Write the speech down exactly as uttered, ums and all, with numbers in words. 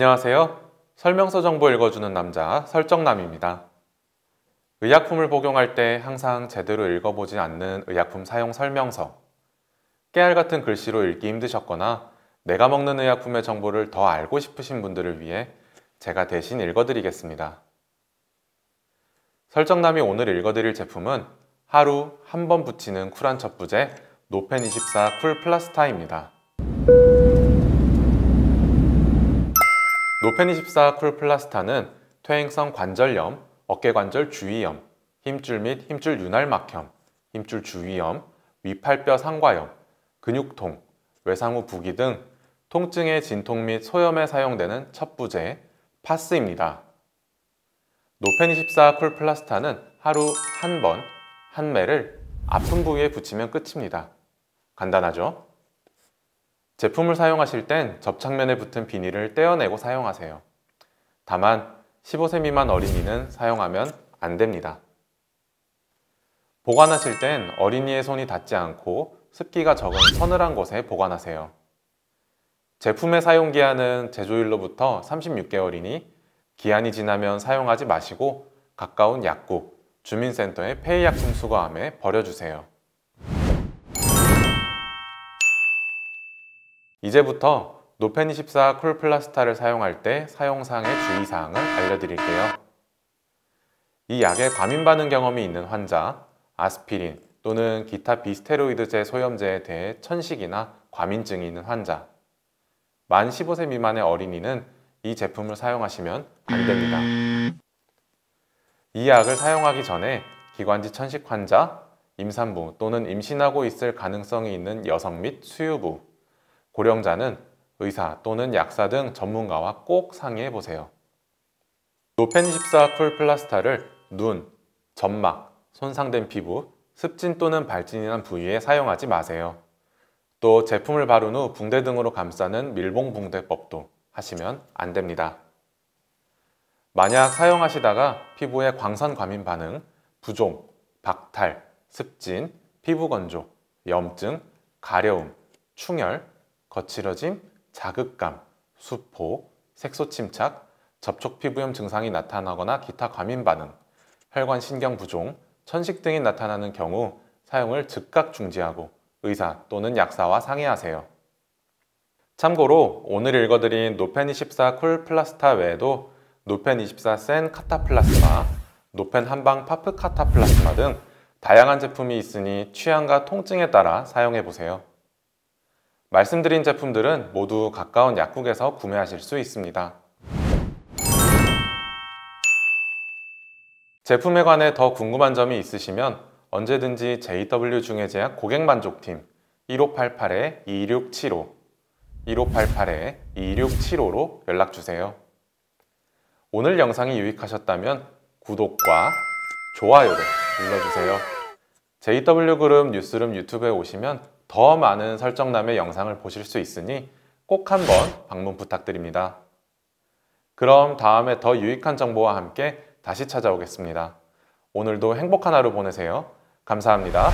안녕하세요. 설명서 정보 읽어주는 남자 설정남입니다. 의약품을 복용할 때 항상 제대로 읽어보지 않는 의약품 사용 설명서, 깨알 같은 글씨로 읽기 힘드셨거나 내가 먹는 의약품의 정보를 더 알고 싶으신 분들을 위해 제가 대신 읽어드리겠습니다. 설정남이 오늘 읽어드릴 제품은 하루 한 번 붙이는 쿨한 첩부제 노펜이십사 쿨플라스타입니다. 노펜이십사 쿨플라스타는 퇴행성 관절염, 어깨관절 주위염, 힘줄 및 힘줄 윤활 막염, 힘줄 주위염, 위팔뼈 상과염, 근육통, 외상후 부기 등 통증의 진통 및 소염에 사용되는 첩부제 파스입니다. 노펜이십사 쿨플라스타는 하루 한 번, 한 매를 아픈 부위에 붙이면 끝입니다. 간단하죠? 제품을 사용하실 땐 접착면에 붙은 비닐을 떼어내고 사용하세요. 다만 십오 세 미만 어린이는 사용하면 안 됩니다. 보관하실 땐 어린이의 손이 닿지 않고 습기가 적은 서늘한 곳에 보관하세요. 제품의 사용기한은 제조일로부터 삼십육 개월이니 기한이 지나면 사용하지 마시고 가까운 약국, 주민센터의 폐의약품 수거함에 버려주세요. 이제부터 노펜이십사 쿨플라스타를 사용할 때 사용상의 주의사항을 알려드릴게요. 이 약에 과민반응 경험이 있는 환자, 아스피린 또는 기타 비스테로이드제 소염제에 대해 천식이나 과민증이 있는 환자, 만 십오 세 미만의 어린이는 이 제품을 사용하시면 안됩니다. 이 약을 사용하기 전에 기관지 천식 환자, 임산부 또는 임신하고 있을 가능성이 있는 여성 및 수유부, 고령자는 의사 또는 약사 등 전문가와 꼭 상의해보세요. 노펜이십사 쿨플라스타를 눈, 점막, 손상된 피부, 습진 또는 발진이 난 부위에 사용하지 마세요. 또 제품을 바른 후 붕대 등으로 감싸는 밀봉붕대법도 하시면 안됩니다. 만약 사용하시다가 피부에 광선 과민 반응, 부종, 박탈, 습진, 피부 건조, 염증, 가려움, 충혈, 거칠어짐, 자극감, 수포, 색소침착, 접촉피부염 증상이 나타나거나 기타 과민반응, 혈관신경부종, 천식 등이 나타나는 경우 사용을 즉각 중지하고 의사 또는 약사와 상의하세요. 참고로 오늘 읽어드린 노펜이십사 쿨플라스타 외에도 노펜이십사 센 카타플라스마, 노펜한방파프카타플라스마 등 다양한 제품이 있으니 취향과 통증에 따라 사용해보세요. 말씀드린 제품들은 모두 가까운 약국에서 구매하실 수 있습니다. 제품에 관해 더 궁금한 점이 있으시면 언제든지 제이더블유중외제약 고객만족팀 일오팔팔 이이육칠오, 일오팔팔 이이육칠오로 연락주세요. 오늘 영상이 유익하셨다면 구독과 좋아요를 눌러주세요. 제이더블유그룹 뉴스룸 유튜브에 오시면 더 많은 설정남의 영상을 보실 수 있으니 꼭 한번 방문 부탁드립니다. 그럼 다음에 더 유익한 정보와 함께 다시 찾아오겠습니다. 오늘도 행복한 하루 보내세요. 감사합니다.